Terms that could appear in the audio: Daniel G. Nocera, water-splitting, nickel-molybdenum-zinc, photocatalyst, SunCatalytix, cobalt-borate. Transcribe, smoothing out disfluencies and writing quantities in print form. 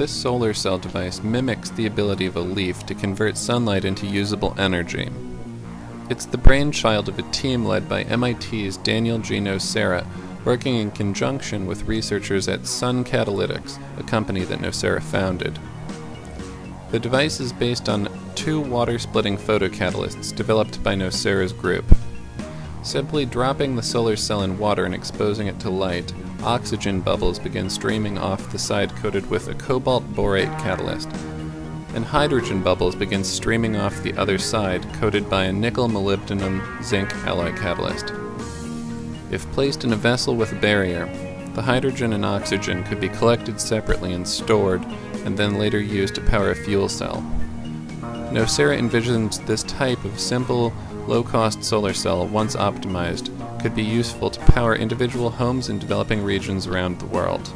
this solar cell device mimics the ability of a leaf to convert sunlight into usable energy. It's the brainchild of a team led by MIT's Daniel G. Nocera, working in conjunction with researchers at SunCatalytix, a company that Nocera founded. The device is based on two water-splitting photocatalysts developed by Nocera's group. Simply dropping the solar cell in water and exposing it to light, oxygen bubbles begin streaming off the side coated with a cobalt-borate catalyst, and hydrogen bubbles begin streaming off the other side coated by a nickel-molybdenum-zinc alloy catalyst. If placed in a vessel with a barrier, the hydrogen and oxygen could be collected separately and stored, and then later used to power a fuel cell. Nocera envisions this type of simple, low-cost solar cell, once optimized, could be useful to power individual homes in developing regions around the world.